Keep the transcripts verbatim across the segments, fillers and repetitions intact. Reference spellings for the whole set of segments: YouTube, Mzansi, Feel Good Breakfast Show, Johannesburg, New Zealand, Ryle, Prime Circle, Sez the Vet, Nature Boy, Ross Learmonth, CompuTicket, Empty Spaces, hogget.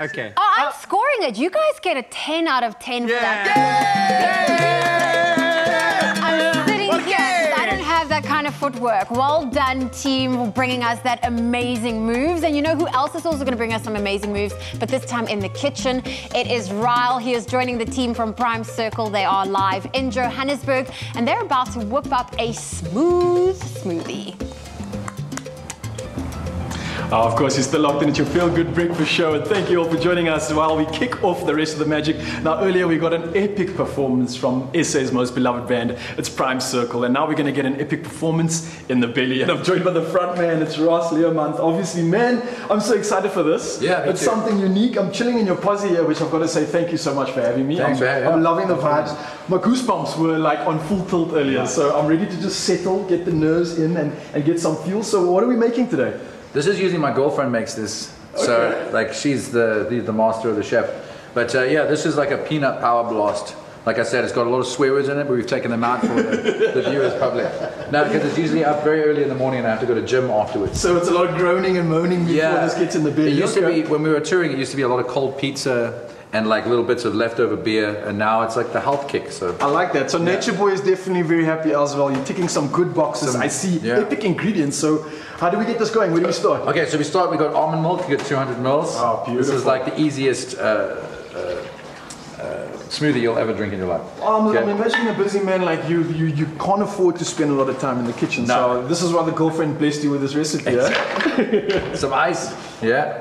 Okay. Oh, I'm uh, scoring it. You guys get a ten out of ten yeah. for that. Yeah. Yeah. Yeah. I'm sitting okay. here. I don't have that kind of footwork. Well done, team, for bringing us that amazing moves. And you know who else is also going to bring us some amazing moves, but this time in the kitchen? It is Ryle. He is joining the team from Prime Circle. They are live in Johannesburg, and they're about to whip up a smooth smoothie. Oh, of course, you're still locked in at your Feel Good Breakfast Show, and thank you all for joining us while we kick off the rest of the magic. Now, earlier we got an epic performance from S A's most beloved band, it's Prime Circle, and now we're going to get an epic performance in the belly. And I'm joined by the front man, it's Ross Learmonth. Obviously, man, I'm so excited for this. Yeah, it's too. something unique. I'm chilling in your posse here, which I've got to say thank you so much for having me. Thanks, I'm, man, yeah. I'm loving the vibes. My goosebumps were like on full tilt earlier, yeah. so I'm ready to just settle, get the nerves in, and, and get some fuel. So, what are we making today? This is usually my girlfriend makes this, okay. so like she's the, the the master of the chef. But uh, yeah, this is like a peanut power blast. Like I said, it's got a lot of swear words in it, but we've taken them out for the, the viewers public. No, because it's usually up very early in the morning and I have to go to gym afterwards. So it's a lot of groaning and moaning before yeah. this gets in the belly. It used to be, when we were touring, it used to be a lot of cold pizza and like little bits of leftover beer, and now it's like the health kick, so. I like that, so yeah. Nature Boy is definitely very happy as well. You're ticking some good boxes, some, I see yeah. epic ingredients, so how do we get this going, where do we start? Okay, so we start, we got almond milk, you got two hundred mils. Oh, beautiful. This is like the easiest uh, uh, uh, smoothie you'll ever drink in your life. Um, okay. I'm imagining a busy man like you, you, you can't afford to spend a lot of time in the kitchen, no. so this is why the girlfriend blessed you with this recipe, exactly. yeah? Some ice, yeah.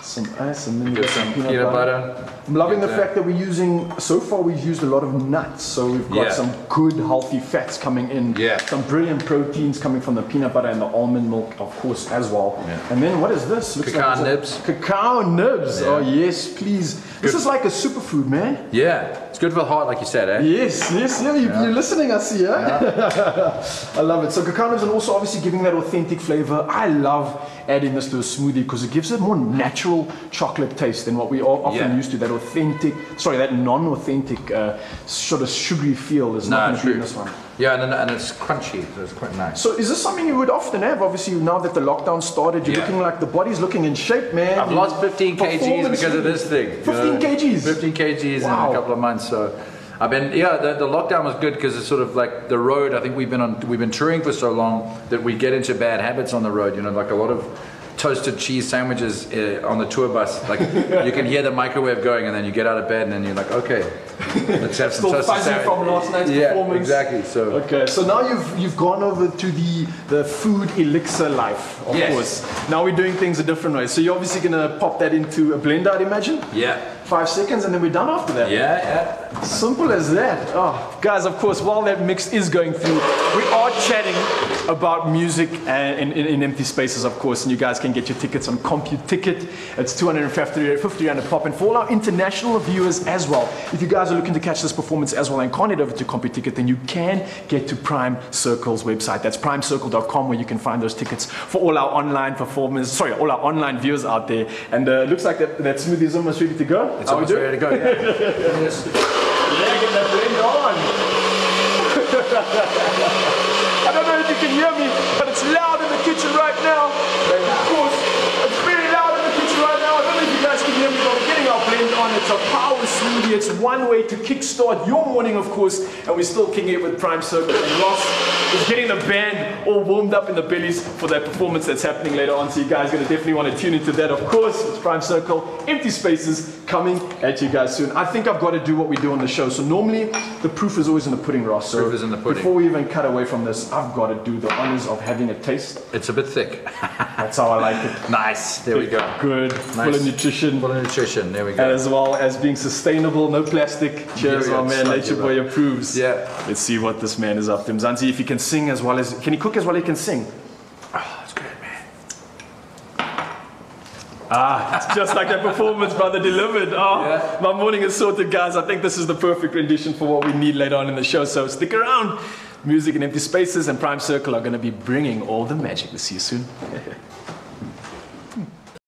Some ice and then get some peanut, peanut butter. butter. I'm loving get the fact that we're using, so far we've used a lot of nuts, so we've got yeah. some good healthy fats coming in, yeah. some brilliant proteins coming from the peanut butter and the almond milk, of course, as well. Yeah. And then what is this? Looks cacao like nibs. Cacao nibs, yeah. oh yes, please. Good. This is like a superfood, man. Yeah, it's good for the heart, like you said, eh? Yes, yes, yeah, you, yeah. you're listening, I see, eh? yeah. I love it. So cacao nibs and also obviously giving that authentic flavor. I love adding this to a smoothie because it gives it more natural chocolate taste than what we are often yeah. used to. That authentic, sorry, that non-authentic uh, sort of sugary feel is no, not in this one. Yeah, and, and it's crunchy, so it's quite nice. So is this something you would often have? Obviously, now that the lockdown started, you're yeah. looking like the body's looking in shape, man. I've lost fifteen kgs because of this thing. fifteen kgs? fifteen kgs wow. in a couple of months, so. I've been, yeah, the, the lockdown was good because it's sort of like the road, I think we've been on, we've been touring for so long that we get into bad habits on the road, you know, like a lot of toasted cheese sandwiches uh, on the tour bus, like you can hear the microwave going, and then you get out of bed and then you're like, okay, let's have some toasted sandwiches from last night's yeah, performance. Exactly. So okay, so now you've you've gone over to the the food elixir life, of yes. course. Now we're doing things a different way. So you're obviously gonna pop that into a blender, I'd imagine. Yeah. Five seconds, and then we're done after that. Yeah, yeah. Simple as that. Oh, guys, of course, while that mix is going through, we are chatting about music and in, in Empty Spaces, of course, and you guys can get your tickets on CompuTicket. It's two hundred fifty rand a pop, and for all our international viewers as well, if you guys are looking to catch this performance as well and can't head over to CompuTicket, then you can get to Prime Circle's website. That's prime circle dot com, where you can find those tickets for all our online performers, sorry, all our online viewers out there. And it uh, looks like that, that smoothie is almost ready to go. It's almost ready to go, yeah. yes. Yeah, get that blend on. I don't know if you can hear me, but it's loud in the kitchen right now. Of course, it's very loud in the kitchen right now. I don't know if you guys can hear me, but we're getting our blend on. It's a power smoothie. It's one way to kickstart your morning, of course, and we're still kicking it with Prime Circle. And Ross is getting the band all warmed up in the bellies for that performance that's happening later on. So you guys are going to definitely want to tune into that, of course. It's Prime Circle, Empty Spaces, coming at you guys soon. I think I've got to do what we do on the show. So normally the proof is always in the pudding, Ross. So proof is in the pudding. Before we even cut away from this, I've got to do the honors of having a taste. It's a bit thick. That's how I like it. Nice. There thick, we go. Good. Nice. Full of nutrition. Full of nutrition. There we go. And as well as being sustainable, no plastic. Cheers, our man. Nature Boy approves. Yeah. Let's see what this man is up to. Mzansi, if he can sing as well as can he cook as well as he can sing. Ah, it's just like that performance, brother, delivered. Oh, yeah. My morning is sorted, guys. I think this is the perfect rendition for what we need later on in the show, so stick around. Music and Empty Spaces and Prime Circle are going to be bringing all the magic. We'll see you soon.